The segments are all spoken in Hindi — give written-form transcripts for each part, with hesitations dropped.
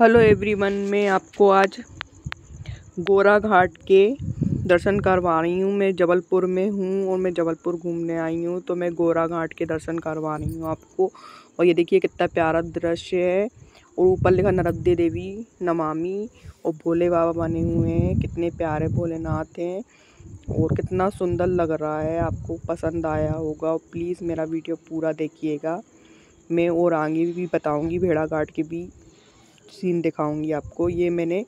हेलो एवरीवन, मैं आपको आज गोरा घाट के दर्शन करवा रही हूँ। मैं जबलपुर में हूँ और मैं जबलपुर घूमने आई हूँ, तो मैं गोरा घाट के दर्शन करवा रही हूँ आपको। और ये देखिए कितना प्यारा दृश्य है। और ऊपर लिखा नर्मदा देवी नमामि और भोले बाबा बने हुए हैं। कितने प्यारे भोलेनाथ हैं और कितना सुंदर लग रहा है। आपको पसंद आया होगा। प्लीज़ मेरा वीडियो पूरा देखिएगा। मैं और आगे भी बताऊँगी, भेड़ाघाट के भी सीन दिखाऊंगी आपको। ये मैंने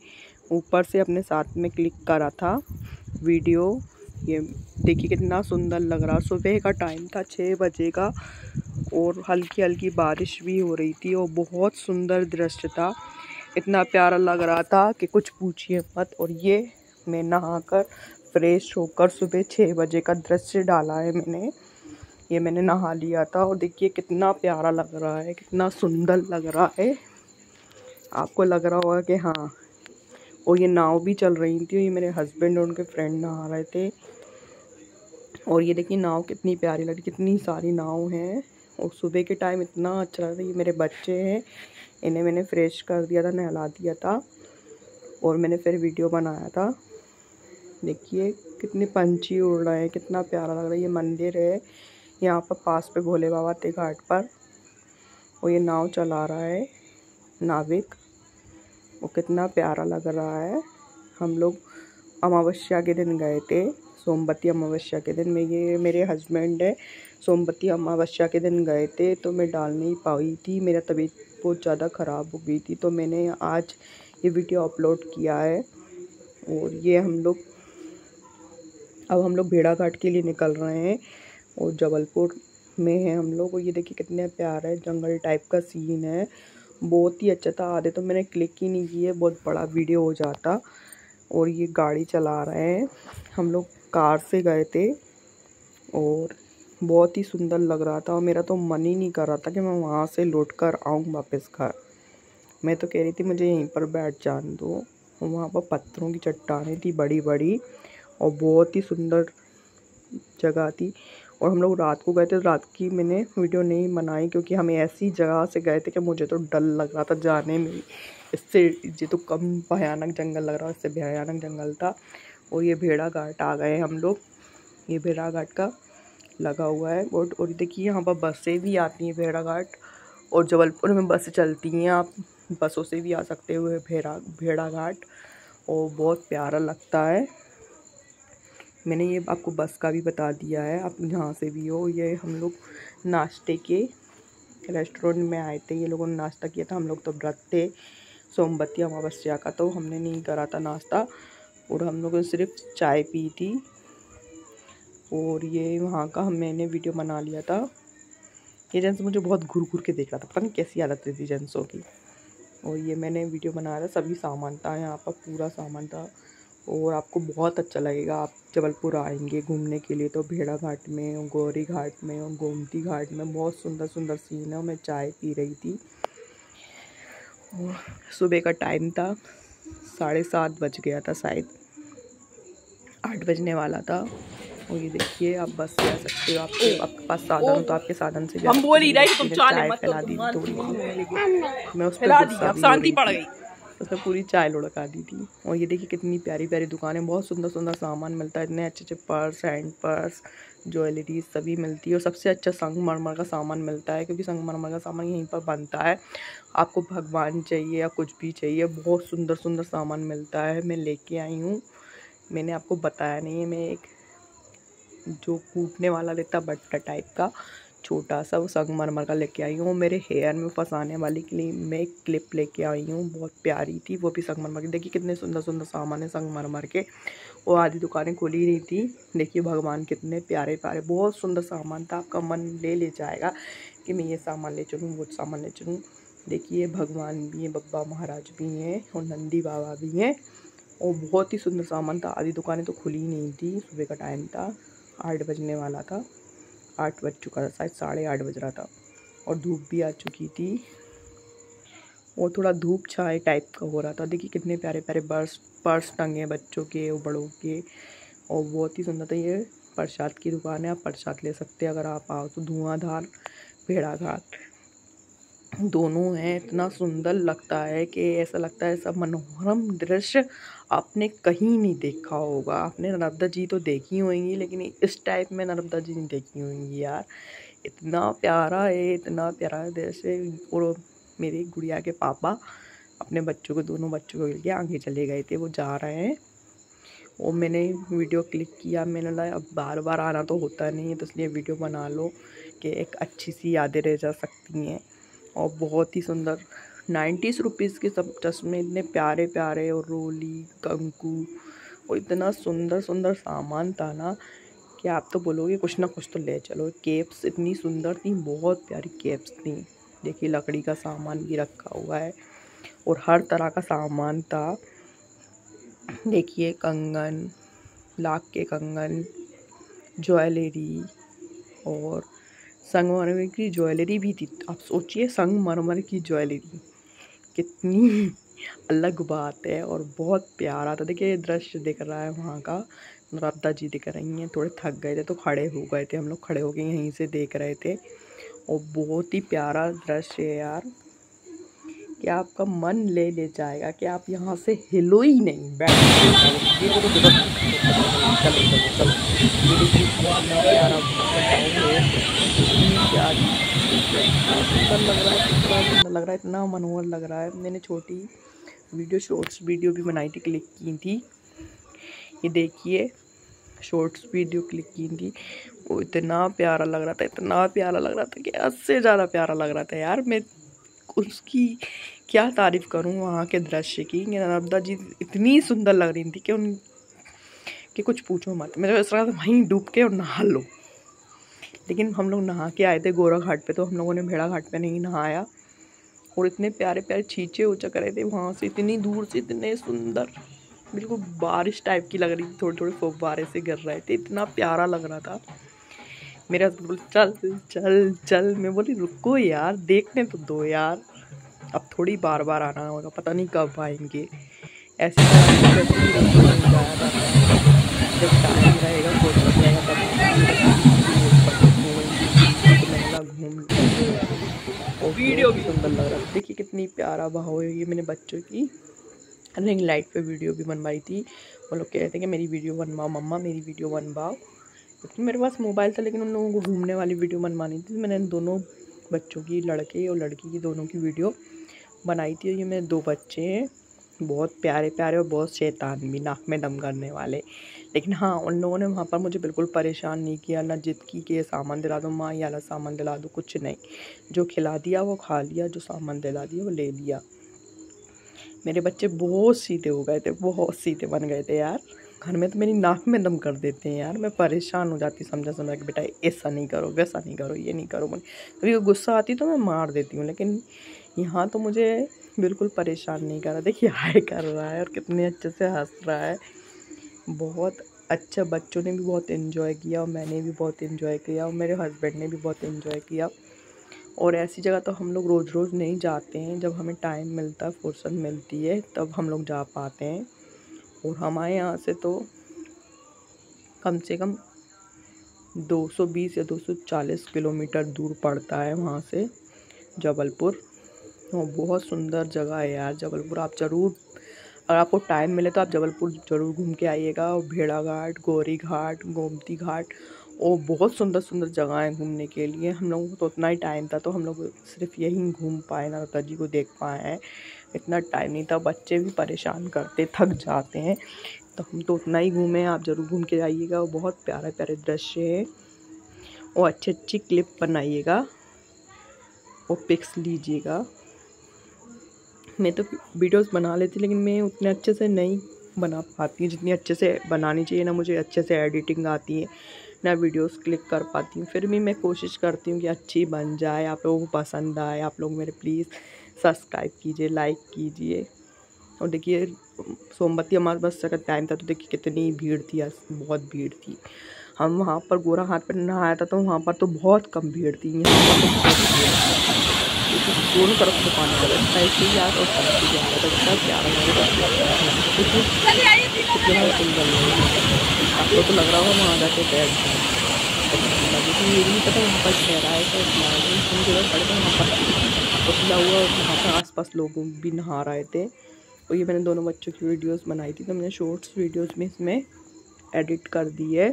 ऊपर से अपने साथ में क्लिक करा था वीडियो। ये देखिए कितना सुंदर लग रहा। सुबह का टाइम था 6 बजे का और हल्की हल्की बारिश भी हो रही थी और बहुत सुंदर दृश्य था। इतना प्यारा लग रहा था कि कुछ पूछिए मत। और ये मैं नहाकर फ्रेश होकर सुबह 6 बजे का दृश्य डाला है मैंने। ये मैंने नहा लिया था और देखिए कितना प्यारा लग रहा है, कितना सुंदर लग रहा है। आपको लग रहा होगा कि हाँ। और ये नाव भी चल रही थी। ये मेरे हस्बैंड और उनके फ्रेंड नहा रहे थे। और ये देखिए नाव कितनी प्यारी लग रही, कितनी सारी नाव हैं। और सुबह के टाइम इतना अच्छा लग रहा है। ये मेरे बच्चे हैं, इन्हें मैंने फ्रेश कर दिया था, नहला दिया था और मैंने फिर वीडियो बनाया था। देखिए कितने पंछी उड़ रहे हैं, कितना प्यारा लग रहा है। ये मंदिर है यहाँ पर पास पे भोले बाबा के घाट पर। और ये नाव चला रहा है नाविक। वो कितना प्यारा लग रहा है। हम लोग अमावस्या के दिन गए थे, सोमवती अमावस्या के दिन। ये मेरे हस्बैंड है, सोमवती अमावस्या के दिन गए थे तो मैं डाल नहीं पाई थी। मेरा तबीयत बहुत ज़्यादा ख़राब हो गई थी, तो मैंने आज ये वीडियो अपलोड किया है। और ये अब हम लोग भेड़ाघाट के लिए निकल रहे हैं और जबलपुर में हैं हम लोग। और ये देखिए कितने प्यारा है, जंगल टाइप का सीन है। बहुत ही अच्छा था। आधे तो मैंने क्लिक ही नहीं किए, बहुत बड़ा वीडियो हो जाता। और ये गाड़ी चला रहे हैं। हम लोग कार से गए थे और बहुत ही सुंदर लग रहा था। और मेरा तो मन ही नहीं कर रहा था कि मैं वहाँ से लौट कर आऊँ वापस घर। मैं तो कह रही थी मुझे यहीं पर बैठ जाने दो। वहाँ पर पत्थरों की चट्टानें थी बड़ी बड़ी और बहुत ही सुंदर जगह थी। और हम लोग रात को गए थे, तो रात की मैंने वीडियो नहीं बनाई क्योंकि हमें ऐसी जगह से गए थे कि मुझे तो डर लग रहा था जाने में। इससे ये तो कम भयानक जंगल लग रहा, इससे भयानक जंगल था। और ये भेड़ाघाट आ गए हम लोग। ये भेड़ाघाट का लगा हुआ है बोर्ड। और देखिए यहाँ पर बसें भी आती हैं भेड़ाघाट और जबलपुर में बसें चलती हैं। आप बसों से भी आ सकते हुए भेड़ाघाट। और बहुत प्यारा लगता है। मैंने ये आपको बस का भी बता दिया है, आप जहाँ से भी हो। ये हम लोग नाश्ते के रेस्टोरेंट में आए थे। ये लोगों ने नाश्ता किया था, हम लोग तो व्रत थे सोमवती अमावस्या का, तो हमने नहीं करा था नाश्ता। और हम लोगों ने सिर्फ चाय पी थी। और ये वहाँ का मैंने वीडियो बना लिया था। ये जेंट्स मुझे बहुत घूर घूर के देख रहा था, पता नहीं कैसी आदत थी जेंट्सों की। और ये मैंने वीडियो बनाया था। सभी सामान था यहाँ पर, पूरा सामान था। और आपको बहुत अच्छा लगेगा। आप जबलपुर आएंगे घूमने के लिए तो भेड़ाघाट में और गौरी घाट में और गोमती घाट में बहुत सुंदर सुंदर सीन है। और मैं चाय पी रही थी और सुबह का टाइम था, 7:30 बज गया था, शायद 8 बजने वाला था। और ये देखिए आप बस से आ सकते हो। आपके पास साधन हो तो आपके साधन से हम बोल ही रहे तुम चाय फैला दी थोड़ी। मैं उस पर शांति पड़ गई, उसमें पूरी चाय लुढ़का दी थी। और ये देखिए कितनी प्यारी प्यारी दुकानें, बहुत सुंदर सुंदर सामान मिलता है। इतने अच्छे अच्छे पर्स, हैंड पर्स, ज्वेलरी सभी मिलती है। और सबसे अच्छा संगमरमर का सामान मिलता है क्योंकि संगमरमर का सामान यहीं पर बनता है। आपको भगवान चाहिए या कुछ भी चाहिए, बहुत सुंदर सुंदर सामान मिलता है। मैं लेके आई हूँ, मैंने आपको बताया नहीं है। मैं एक जो कूटने वाला रहता बट्टा टाइप का छोटा सा, वो संगमरमर का लेके आई हूँ। मेरे हेयर में फंसाने वाली के लिए मैं एक क्लिप लेके आई हूँ, बहुत प्यारी थी, वो भी संगमरमर की। देखिए कितने सुंदर सुंदर सामान है संगमरमर के। वो आधी दुकानें खुली नहीं थी। देखिए भगवान कितने प्यारे प्यारे, बहुत सुंदर सामान था। आपका मन ले जाएगा कि मैं ये सामान ले चलूँ, वो सामान ले चलूँ। देखिए भगवान भी हैं, बब्बा महाराज भी हैं और नंदी बाबा भी हैं। और बहुत ही सुंदर सामान था। आधी दुकानें तो खुली नहीं थी, सुबह का टाइम था, 8 बजने वाला था, 8 बज चुका था, शायद 8:30 बज रहा था। और धूप भी आ चुकी थी और थोड़ा धूप छाए टाइप का हो रहा था। देखिए कितने प्यारे प्यारे पर्स टंगे बच्चों के और बड़ों के, और बहुत ही सुंदर था। ये प्रसाद की दुकान है, आप प्रसाद ले सकते हैं अगर आप आओ तो। धुआंधार भेड़ाघाट दोनों हैं। इतना सुंदर लगता है कि ऐसा लगता है सब मनोहरम दृश्य आपने कहीं नहीं देखा होगा। आपने नर्मदा जी तो देखी होंगी, लेकिन इस टाइप में नर्मदा जी नहीं देखी होंगी यार। इतना प्यारा है, इतना प्यारा दृश्य। और मेरे गुड़िया के पापा अपने बच्चों को, दोनों बच्चों को लेके आगे चले गए थे, वो जा रहे हैं। और मैंने वीडियो क्लिक किया, मैंने बोला अब बार बार आना तो होता नहीं है, तो इसलिए वीडियो बना लो कि एक अच्छी सी यादें रह जा सकती हैं। और बहुत ही सुंदर 90 रुपीज़ के सब चश्मे, इतने प्यारे प्यारे, और रोली, कंकु, और इतना सुंदर सुंदर सामान था ना कि आप तो बोलोगे कुछ ना कुछ तो ले चलो। कैप्स इतनी सुंदर थी, बहुत प्यारी कैप्स थी। देखिए लकड़ी का सामान भी रखा हुआ है और हर तरह का सामान था। देखिए कंगन, लाख के कंगन, ज्वेलरी, और संगमरमर की ज्वेलरी भी थी। आप सोचिए संगमरमर की ज्वेलरी, कितनी अलग बात है। और बहुत प्यारा था। देखिए दृश्य दिख रहा है वहाँ का, नर्मदा जी दिख रही हैं। थोड़े थक गए थे तो खड़े हो गए थे, हम लोग खड़े होके यहीं से देख रहे थे। और बहुत ही प्यारा दृश्य है यार कि आपका मन ले जाएगा कि आप यहाँ से हिलो ही नहीं। लग रहा है इतना मनोहर लग रहा है। मैंने छोटी वीडियो, शॉर्ट्स वीडियो भी बनाई थी, क्लिक की थी। ये देखिए शॉर्ट्स वीडियो क्लिक की थी। वो इतना प्यारा लग रहा था, इतना प्यारा लग रहा था कि हद से ज़्यादा प्यारा लग रहा था यार। मैं उसकी क्या तारीफ़ करूं वहाँ के दृश्य की। नर्मदा जी इतनी सुंदर लग रही थी कि उनके कुछ पूछो मत। मेरे को इस तरह वहीं डूब के और नहा लो। लेकिन हम लोग नहा के आए थे गोरा घाट पे, तो हम लोगों ने भेड़ा घाट पे नहीं नहाया। और इतने प्यारे प्यारे छींचे उचक रहे थे वहाँ से, इतनी दूर से, इतने सुंदर, बिल्कुल बारिश टाइप की लग रही थी। थोड़े थोड़े फव्वारे से गिर रहे थे, इतना प्यारा लग रहा था। मेरे हस्बैंड बोले चल चल चल, मैं बोली रुको यार, देखने तो दो यार। अब थोड़ी बार बार आना होगा, पता नहीं कब आएंगे। ऐसे जब टाइम रहेगा घूम और वीडियो भी सुंदर लग रहा है। देखिए कितनी प्यारा भाव है। ये मैंने बच्चों की रिंग लाइट पे वीडियो भी बनवाई थी। वो लोग कह रहे थे कि मेरी वीडियो बनवाओ मम्मा, मेरी वीडियो बनवाओ। तो मेरे पास मोबाइल था, लेकिन उन लोगों को घूमने वाली वीडियो बनवानी थी। मैंने दोनों बच्चों की, लड़के और लड़की की, दोनों की वीडियो बनाई थी। ये मेरे दो बच्चे हैं, बहुत प्यारे प्यारे और बहुत शैतान भी, नाक में दम करने वाले। लेकिन हाँ, उन लोगों ने वहाँ पर मुझे बिल्कुल परेशान नहीं किया, ना जिद की कि ये सामान दिला दो माँ, या ना सामान दिला दो, कुछ नहीं। जो खिला दिया वो खा लिया, जो सामान दिला दिया वो ले लिया। मेरे बच्चे बहुत सीधे हो गए थे, बहुत सीधे बन गए थे यार। घर में तो मेरी नाक में दम कर देते हैं यार, मैं परेशान हो जाती, समझा कि बेटा ऐसा नहीं करो, वैसा नहीं करो, ये नहीं करो। कभी तो गुस्सा आती तो मैं मार देती हूँ, लेकिन यहाँ तो मुझे बिल्कुल परेशान नहीं करा। देखिए हाय कर रहा है और कितने अच्छे से हंस रहा है। बहुत अच्छा, बच्चों ने भी बहुत इन्जॉय किया और मैंने भी बहुत इन्जॉय किया और मेरे हस्बैंड ने भी बहुत इन्जॉय किया। और ऐसी जगह तो हम लोग रोज़ रोज़ नहीं जाते हैं, जब हमें टाइम मिलता है, फुर्सत मिलती है, तब हम लोग जा पाते हैं। और हमारे यहाँ से तो कम से कम 220 या 240 किलोमीटर दूर पड़ता है वहाँ से जबलपुर। और बहुत सुंदर जगह है यार जबलपुर। आप ज़रूर, अगर आपको टाइम मिले तो आप जबलपुर ज़रूर घूम के आइएगा। और भेड़ाघाट, गौरी घाट, गोमती घाट, और बहुत सुंदर सुंदर जगह है घूमने के लिए। हम लोगों को तो उतना ही टाइम था, तो हम लोग सिर्फ यहीं घूम पाए, नर्मदा जी को देख पाए हैं। इतना टाइम नहीं था, बच्चे भी परेशान करते, थक जाते हैं, तो हम तो उतना ही घूमे। आप ज़रूर घूम के जाइएगा, और बहुत प्यारे प्यारे दृश्य है। और अच्छी अच्छी क्लिप बनाइएगा और पिक्स लीजिएगा। मैं तो वीडियोस बना लेती, लेकिन मैं उतने अच्छे से नहीं बना पाती हूँ जितनी अच्छे से बनानी चाहिए। ना मुझे अच्छे से एडिटिंग आती है, ना वीडियोस क्लिक कर पाती हूँ। फिर भी मैं कोशिश करती हूँ कि अच्छी बन जाए, आप लोगों को पसंद आए। आप लोग मेरे प्लीज़ सब्सक्राइब कीजिए, लाइक कीजिए। और देखिए सोमवती हमारे पास का टाइम था, तो देखिए कितनी भीड़ थी, बहुत भीड़ थी। हम वहाँ पर गोरा घाट पर नहाया था, तो वहाँ पर तो बहुत कम भीड़ थी। दोनों तरफ से पानी चल रहा था, आपको तो लग रहा होगा वहाँ जाके बैठ गए, लेकिन ये भी पता वहाँ पर ठहरा है, तो पड़े वहाँ पर और खुला हुआ, यहाँ पर आसपास लोग भी नहा रहे थे। और ये मैंने दोनों बच्चों की वीडियोस बनाई थी, तो मैंने शॉर्ट्स वीडियोस में इसमें एडिट कर दी है।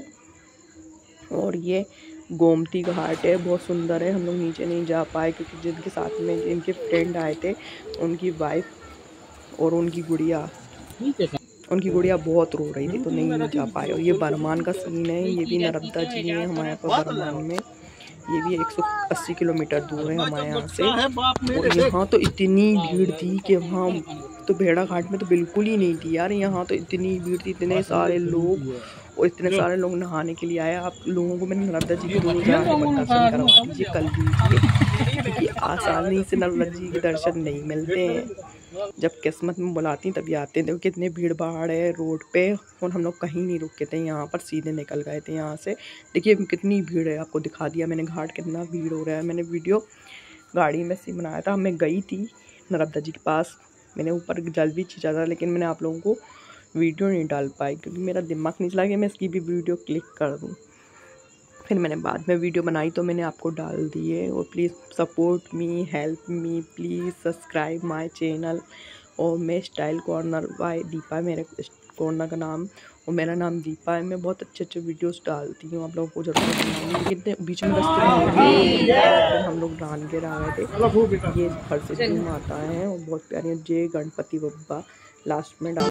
और ये गोमती घाट है, बहुत सुंदर है। हम लोग नीचे नहीं जा पाए क्योंकि जिनके साथ में इनके फ्रेंड आए थे, उनकी वाइफ और उनकी गुड़िया बहुत रो रही थी, तो नहीं जा पाए। और ये बर्मान का सीन है, ये भी नर्मदा जी है हमारे यहाँ पर बर्मान में। ये भी 180 किलोमीटर दूर है हमारे यहाँ से। और यहाँ तो इतनी भीड़ थी कि वहाँ तो भेड़ाघाट में तो बिल्कुल ही नहीं थी यार। यहाँ तो इतनी भीड़ थी, इतने सारे लोग, और इतने सारे लोग नहाने के लिए आए। आप लोगों को मैंने नर्मदा जी के दर्शन करवा दीजिए, कल दीजिए, क्योंकि आसानी से नर्मदा जी के दर्शन नहीं मिलते हैं। जब किस्मत में बुलाती तभी आते हैं। देखो कितनी भीड़ भाड़ है रोड पे, और हम लोग कहीं नहीं रुके थे, यहाँ पर सीधे निकल गए थे यहाँ से। देखिए कितनी भीड़ है, आपको दिखा दिया मैंने घाट कितना भीड़ हो रहा है। मैंने वीडियो गाड़ी में से बनाया था, मैं गई थी नर्मदा जी के पास, मैंने ऊपर जल भी छिंचा था, लेकिन मैंने आप लोगों को वीडियो नहीं डाल पाई क्योंकि मेरा दिमाग नहीं चला कि मैं इसकी भी वीडियो क्लिक कर दूँ। फिर मैंने बाद में वीडियो बनाई तो मैंने आपको डाल दिए। और please support me, help me, please subscribe my channel. और मैं स्टाइल कॉर्नर बाय दीपा, मेरे कॉर्नर का नाम, और मेरा नाम दीपा है। मैं बहुत अच्छे अच्छे वीडियोस डालती हूँ, आप लोगों को जरूर बनाऊँगी। कितने बीच में रस्ते हम लोग डाल के रह गए थे। ये घर से माता है और बहुत प्यारी जय गणपति बब्बा लास्ट में डाल